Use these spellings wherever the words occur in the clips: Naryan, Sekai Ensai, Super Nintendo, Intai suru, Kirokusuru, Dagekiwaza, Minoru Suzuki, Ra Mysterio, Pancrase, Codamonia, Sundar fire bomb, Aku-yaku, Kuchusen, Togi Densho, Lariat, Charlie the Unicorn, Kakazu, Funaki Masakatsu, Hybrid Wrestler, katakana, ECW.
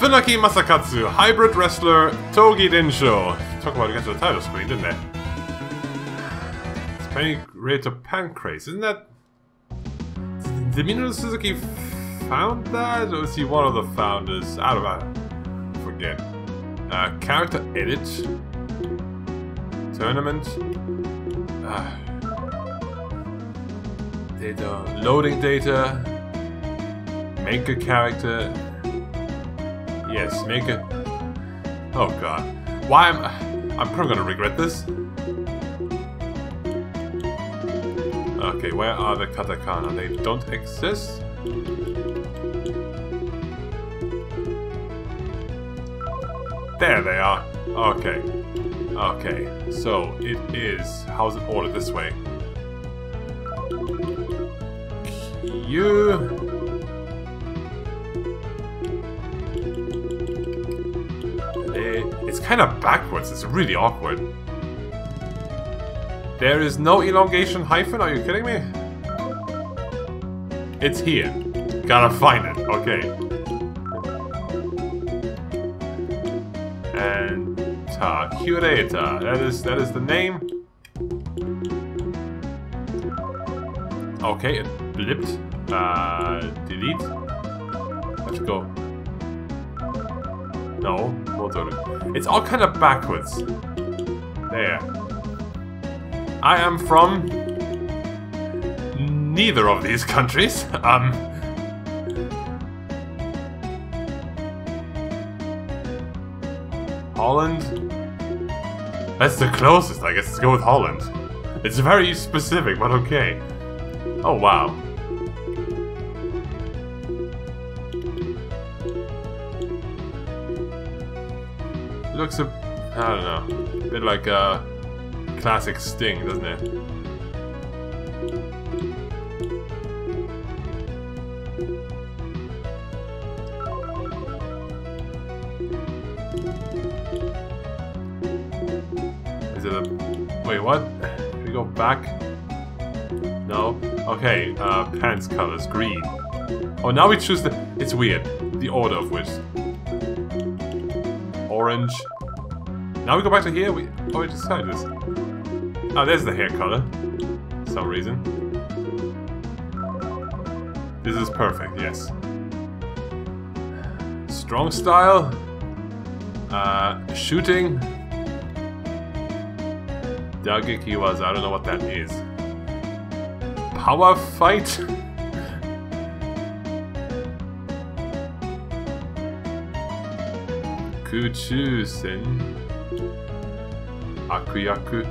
Funaki Masakatsu, Hybrid Wrestler, Togi Densho. Talk about against the title screen, didn't they? It's playing related to Pancrase, isn't that... Did Minoru Suzuki found that? Or is he one of the founders? I don't know. I forget. Character edit? Tournament? Data. Loading data. Make a character. Yes, make a... Oh god. Why am I... I'm probably gonna regret this. Okay, where are the katakana? They don't exist. There they are. Okay. Okay. So, it is... How's it ordered this way? You... It's kind of backwards, it's really awkward. There is no elongation hyphen, are you kidding me? It's here. Gotta find it, okay. And... Cureta, that is the name. Okay, it blipped. Delete. Let's go. No, Motoru. It's all kind of backwards. There. I am from neither of these countries. Holland. That's the closest, I guess. Let's go with Holland. It's very specific, but okay. Oh wow. Looks a, I don't know, a bit like a classic Sting, doesn't it? Is it a, wait, what? Can we go back? No? Okay, pants colors, green. Oh, now we choose the, it's weird, the order of which. Orange. Now we go back to here. We decided this. Oh, there's the hair color. For some reason. This is perfect. Yes. Strong style. Shooting. Dagekiwaza. I don't know what that is. Power fight. Kuchusen. Aku-yaku.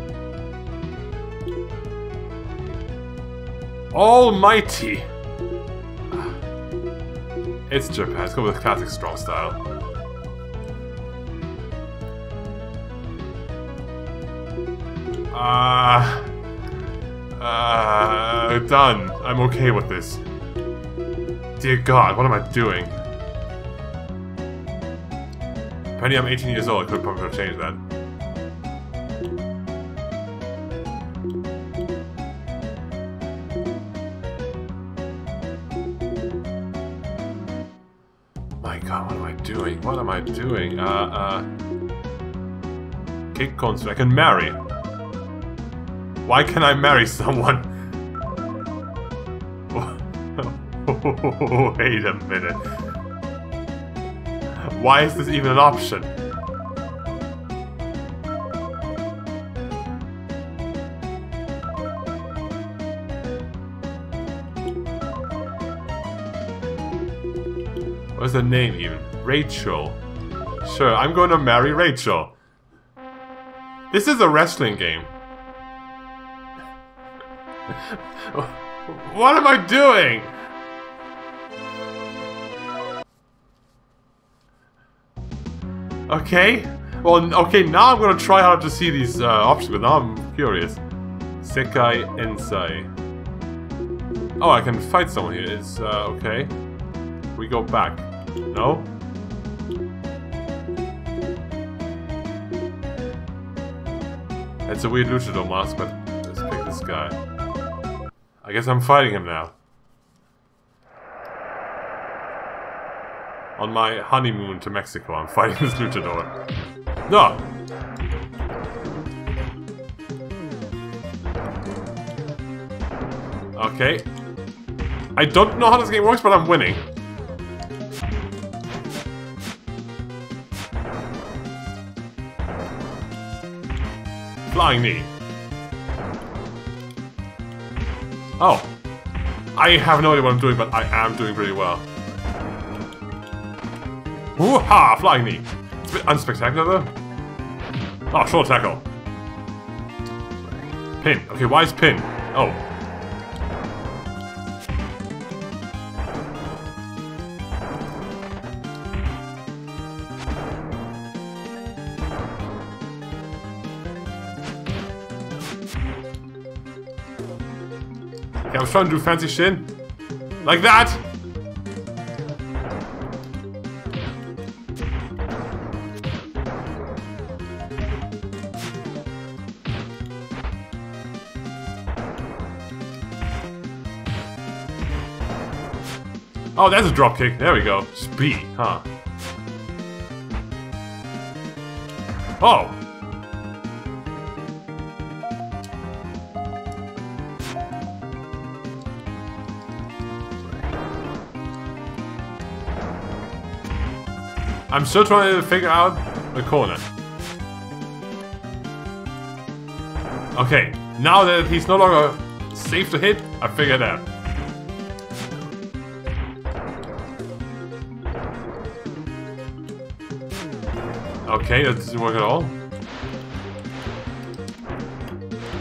Almighty! It's Japan, let's go with a classic strong style. Done. I'm okay with this. Dear God, what am I doing? Penny, I'm 18 years old, I could probably have changed that. My god, what am I doing? What am I doing? Kick concert, I can marry. Why can I marry someone? Wait a minute. Why is this even an option? What's the name even? Rachel. Sure, I'm going to marry Rachel. This is a wrestling game. What am I doing? Okay, well, okay, now I'm gonna try hard to see these options, but now I'm curious. Sekai Ensai. Oh, I can fight someone here, it's, okay. We go back. No? It's a weird luchador mask, but let's pick this guy. I guess I'm fighting him now. on my honeymoon to Mexico, I'm fighting this luchador. No! Okay. I don't know how this game works, but I'm winning. Flying knee. Oh. I have no idea what I'm doing, but I am doing pretty well. Woo-ha! Flying knee. It's a bit unspectacular, though. Oh, short tackle. Pin. Okay, why is pin? Oh. I was trying to do fancy shit. Like that! Oh, that's a drop kick. There we go. Speed, huh? Oh! I'm still trying to figure out the corner. Okay, now that he's no longer safe to hit, I figured it out. Okay, that doesn't work at all.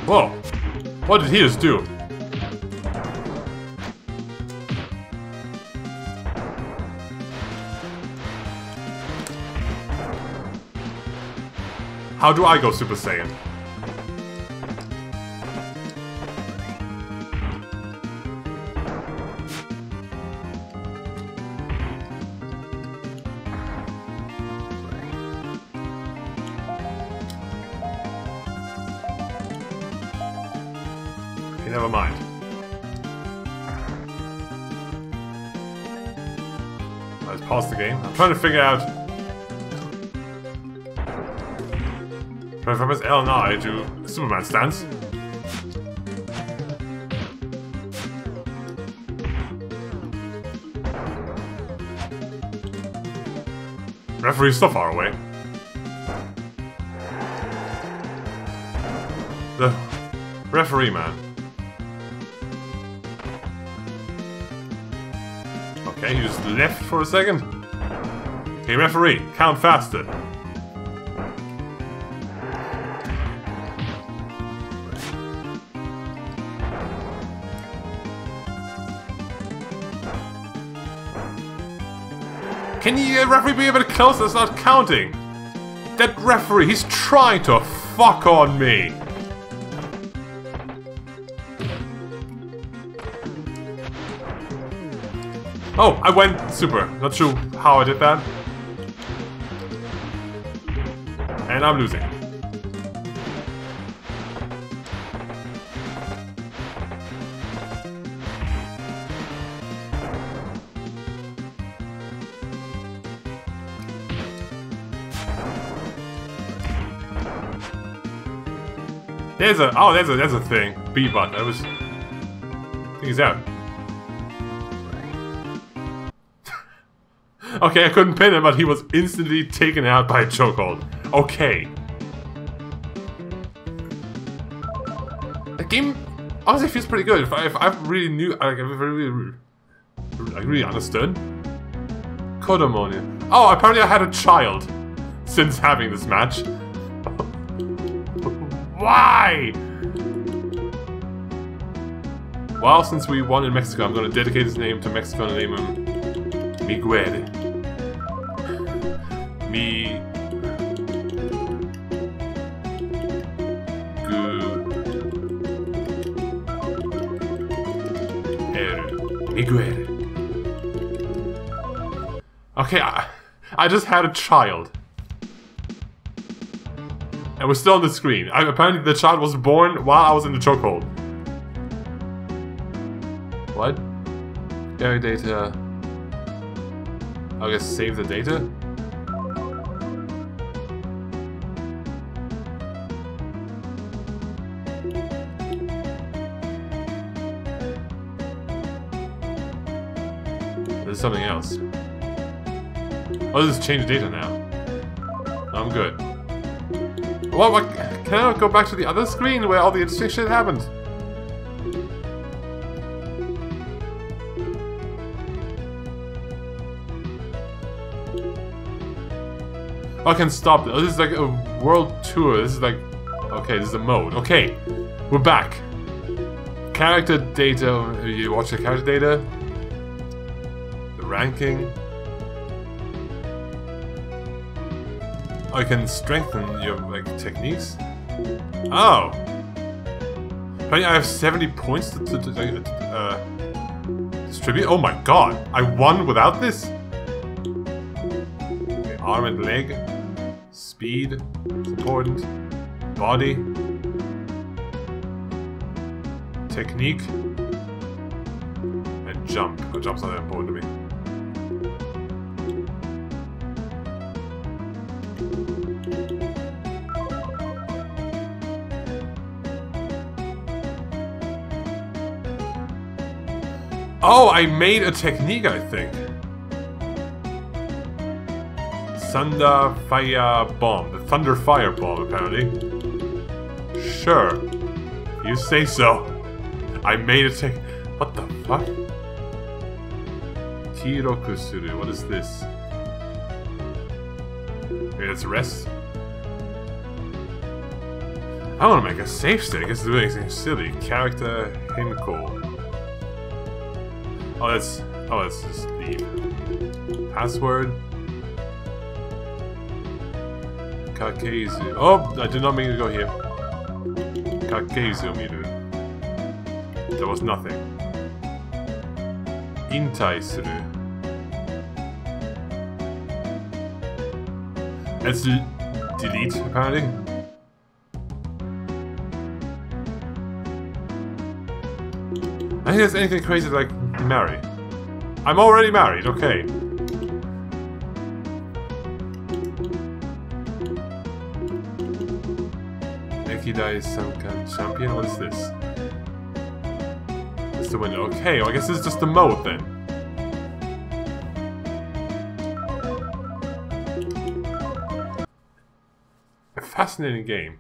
Whoa! What did he just do? How do I go Super Saiyan? Okay, never mind. Let's pause the game. I'm trying to figure out. If I press L and I do Superman stance. Referee's so far away. The referee man. Okay, he just left for a second. Hey referee, count faster. Can you referee be a bit closer? It's not counting. That referee, he's trying to fuck on me. Oh, I went super. Not sure how I did that. And I'm losing. There's a there's a thing. B button. I was. He's out. Okay, I couldn't pin him, but he was instantly taken out by a chokehold. Okay. The game honestly feels pretty good. If I really knew, like, if I really understood. Codamonia. Oh, apparently I had a child since having this match. Why? Well, since we won in Mexico, I'm going to dedicate his name to Mexico and name him Miguel. Miguel. Okay, I just had a child. And we're still on the screen. Apparently the child was born while I was in the chokehold. What? Dairy data. I guess save the data? There's something else. Oh, this is change data now. I'm good. What? Can I not go back to the other screen where all the interesting shit happened? I can stop. Oh, this is like a world tour. This is like... Okay, this is a mode. Okay, we're back. Character data. You watch the character data. The ranking. I can strengthen your like techniques. Oh! Apparently I have 70 points to distribute. Oh my god! I won without this? Okay, arm and leg. Speed, it's important. Body. Technique. And jump. Oh, jump's not that important to me. Oh, I made a technique, I think. Sundar fire bomb. The thunder fire bomb, apparently. Sure. You say so. I made a tech... What the fuck? Kirokusuru. What is this? Maybe that's a rest. I want to make a safe state. I guess it's doing anything silly. Character Hinko. Oh, let's just leave. Password. Kakazu. Oh, I did not mean to go here. Kakazu meter. There was nothing. Intai suru. Let's delete, apparently. I think there's anything crazy like marry. I'm already married, okay. Nekida is some kind of champion. What is this? It's the window. Okay, well, I guess this is just the mode then. A fascinating game.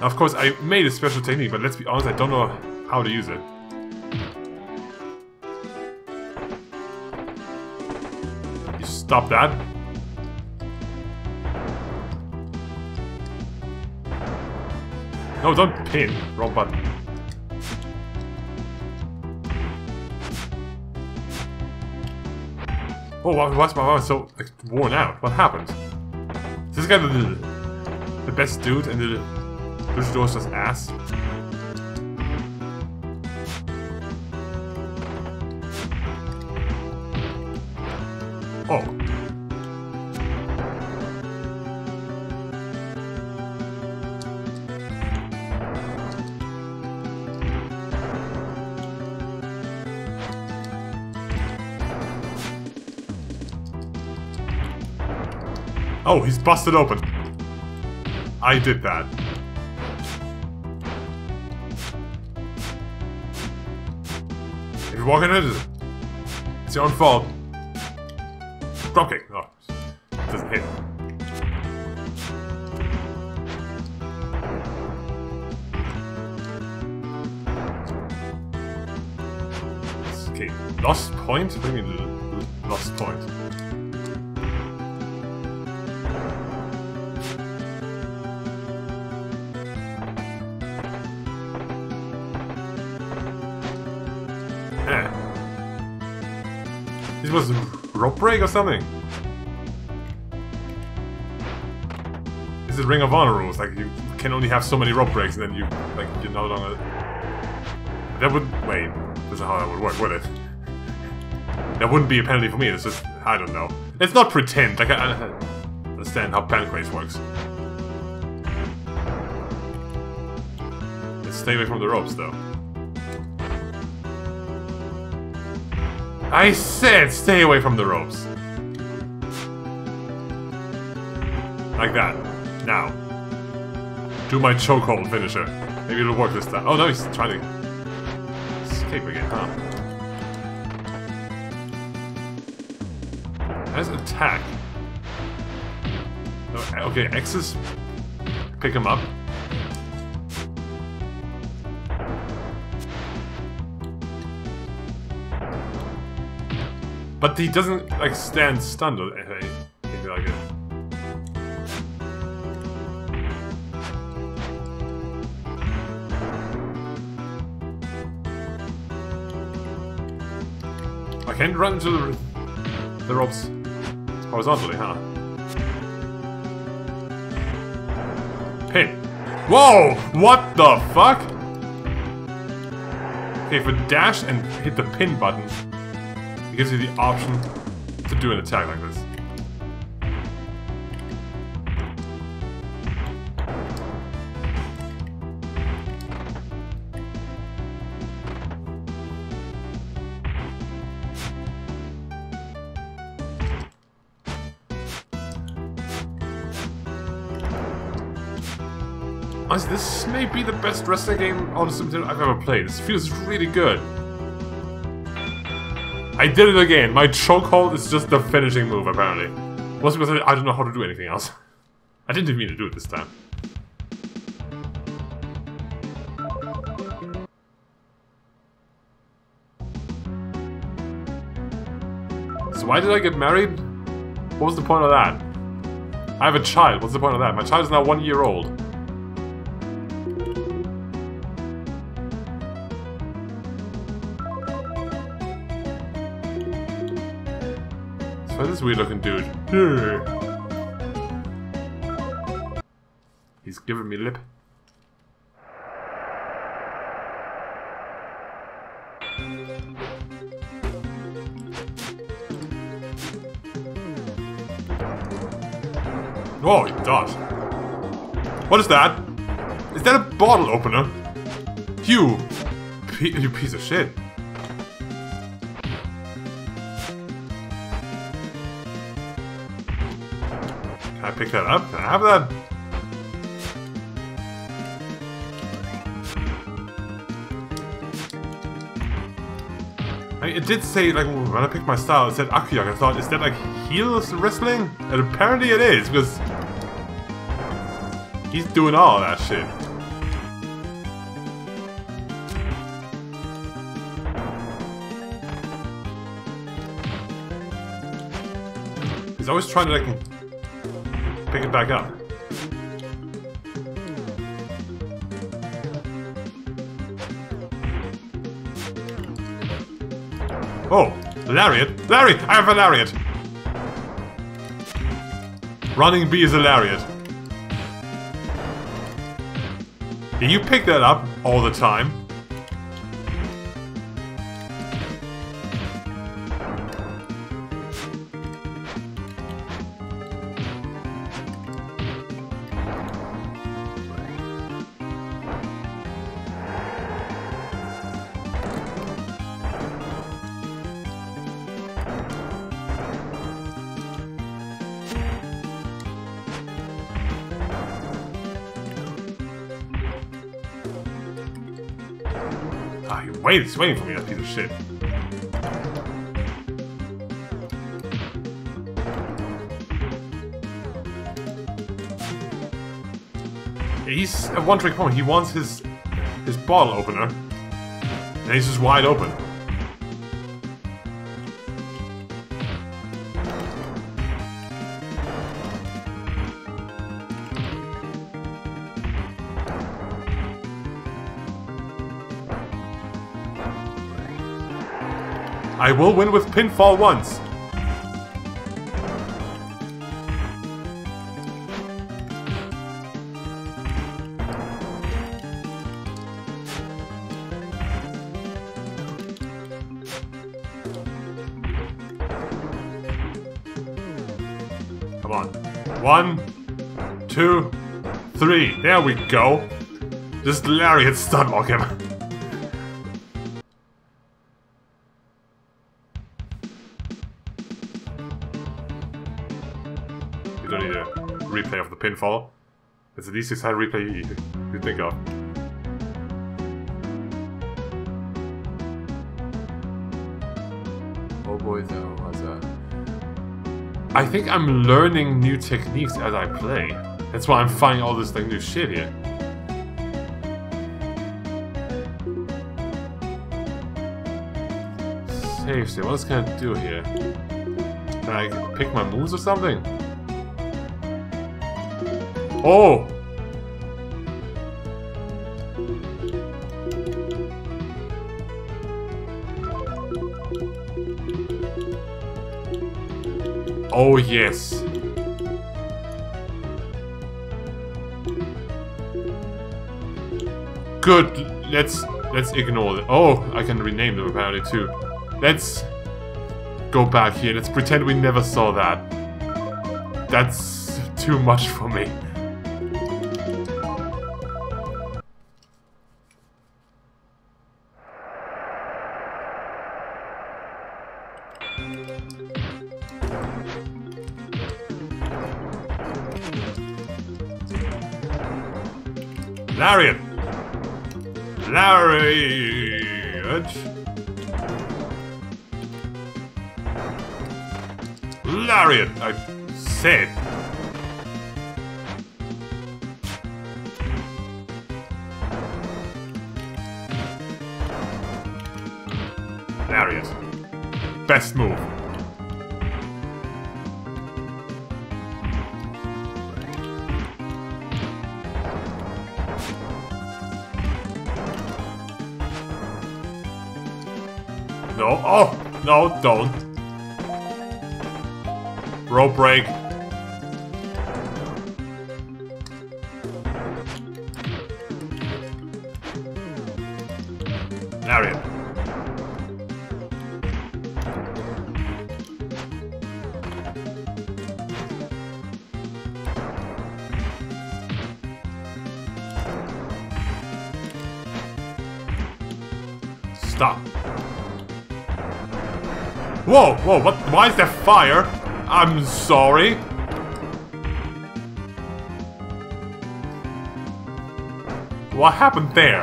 Now, of course, I made a special technique, but let's be honest, I don't know how to use it. You stop that. No, don't pin. Wrong button. Oh, why's my mom so like, worn out? What happened? Is this guy the best dude in the... This door's just ass. Oh. Oh, he's busted open. I did that. Walking into it. It's your own fault. Dropkick. Oh, it doesn't hit. Okay, lost point? What do you mean lost point? Was rope break or something? This is Ring of Honor rules. Like you can only have so many rope breaks, and then you like you're no longer. That would wait. That's not how that would work, would it? That wouldn't be a penalty for me. It's just I don't know. Let's not pretend. Like I understand how Pancrase works. Stay away from the ropes, though. I said stay away from the ropes. Like that. Now. Do my chokehold finisher. Maybe it'll work this time. Oh no, he's trying to escape again, huh? That's attack. Okay, X's. Pick him up. But he doesn't, like, stand stunned or anything like it. I can't run into the ropes horizontally, huh? Hey! Whoa! What the fuck? Okay, if we dash and hit the pin button, it gives you the option to do an attack like this. Honestly, this may be the best wrestling game on Super Nintendo I've ever played. This feels really good. I did it again! My chokehold is just the finishing move, apparently. Mostly because I don't know how to do anything else. I didn't even mean to do it this time. So why did I get married? What was the point of that? I have a child, what's the point of that? My child is now 1 year old. This weird-looking dude. He's giving me lip. Oh, he does. What is that? Is that a bottle opener? You piece of shit. Pick that up. Can I have that? I mean, it did say, like, when I picked my style, it said Aku-yaku. I thought, is that like heel wrestling? And apparently it is, because he's doing all that shit. He's always trying to, like, pick it back up. Oh! Lariat! Lariat! I have a lariat! Running B is a lariat. Yeah, you pick that up all the time. He's waiting for me, that piece of shit. He's a one-trick pony. He wants his bottle opener, and he's just wide open. I will win with pinfall once. Come on. 1, 2, 3. There we go. Just Lariat stun lock him. You don't need a replay of the pinfall. It's the least exciting replay you think of. Oh boy, there was a... I think I'm learning new techniques as I play. That's why I'm finding all this like new shit here. Save state, what else can I do here? Can I pick my moves or something? Oh! Oh yes! Good! Let's ignore it. Oh, I can rename them apparently too. Let's go back here. Let's pretend we never saw that. That's too much for me. Lariat! Lariat! Lariat! I said! Lariat. Best move. No, oh, no, don't. Rope break. Naryan. Stop. Whoa, whoa, what? Why is there fire? I'm sorry. What happened there?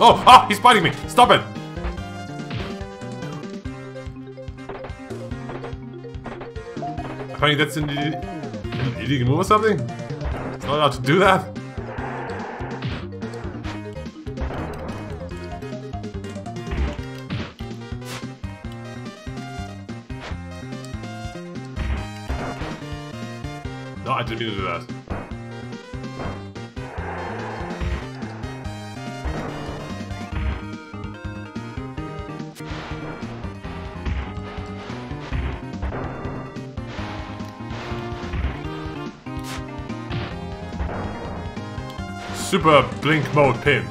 Oh, ah, he's biting me. Stop it. Apparently that's an illegal move or something? It's not allowed to do that? No, I didn't mean to do that. Super blink mode pin.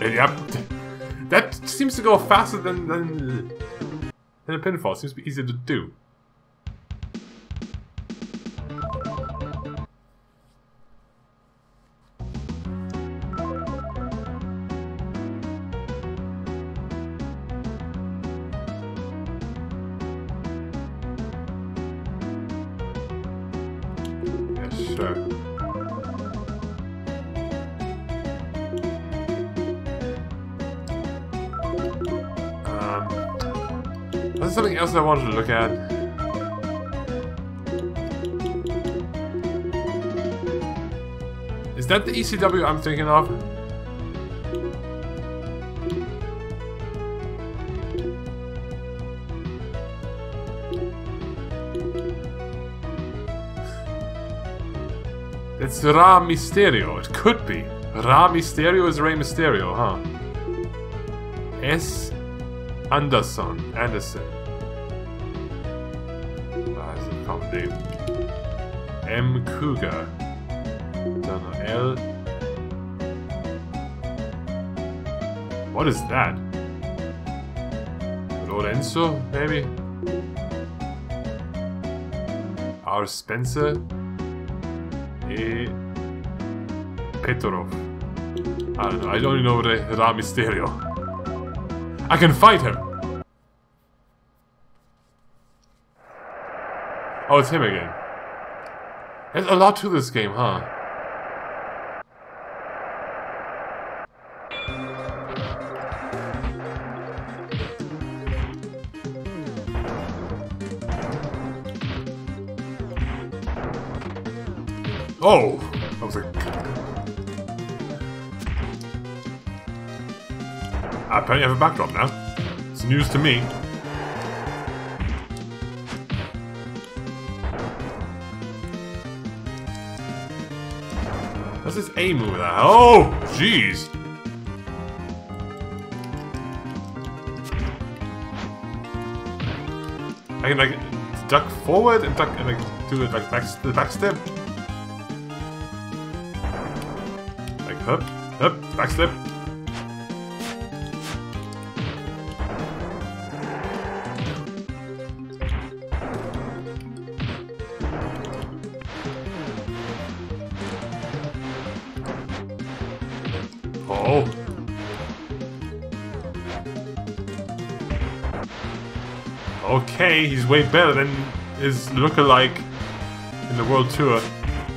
Yep. That seems to go faster than a pinfall. Seems to be easier to do. Sure. Was there something else that I wanted to look at? Is that the ECW I'm thinking of? It's Ra Mysterio. It could be. Ra Mysterio is Ra Mysterio, huh? S. Anderson. Anderson. That's a common name. M. Cougar. Don't know. L. What is that? Lorenzo, maybe? R. Spencer. E. Petrov. I don't know. I only know Ra Mysterio. I can fight him! Oh, it's him again. There's a lot to this game, huh? Oh! I was like... I apparently have a backdrop now. It's news to me. What's this A move? Oh, jeez. I can like duck forward and duck and like do it like back step. Like hup, back step. Okay, he's way better than his lookalike in the World Tour.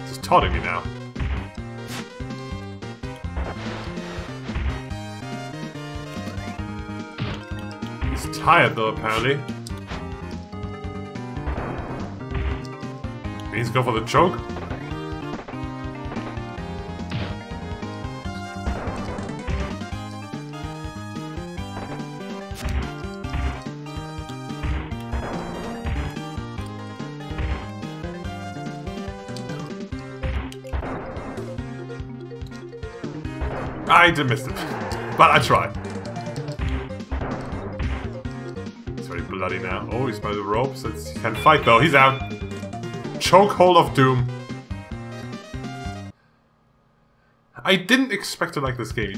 Just taunting me now. He's tired though, apparently. He's going for the choke. I did miss it, but I tried. It's very bloody now. Oh, he's by the ropes. He can fight though. He's out. Chokehold of doom. I didn't expect to like this game.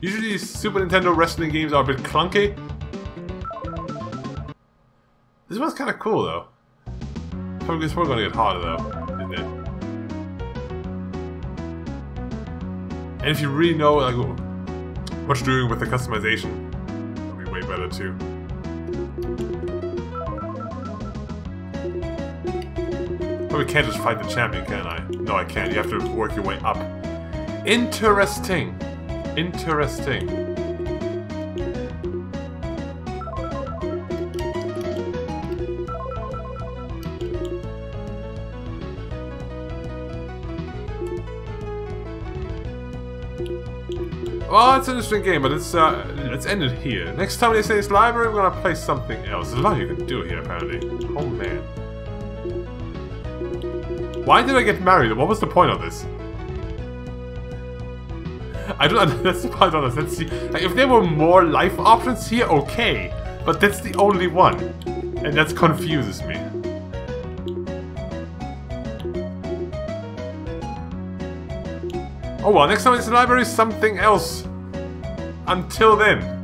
Usually Super Nintendo wrestling games are a bit clunky. This one's kind of cool though. It's probably gonna get harder though, isn't it? And if you really know like what you're doing with the customization, that'll be way better too. Probably can't just fight the champion, can I? No, I can't. You have to work your way up. Interesting. Interesting. Well, it's an interesting game, but let's end it here. Next time they say it's library, we're gonna play something else. There's a lot you can do here, apparently. Oh man. Why did I get married? What was the point of this? I don't understand. That's the part I don't understand. Like, if there were more life options here, okay. But that's the only one. And that confuses me. Oh well, next time it's the library, something else. Until then.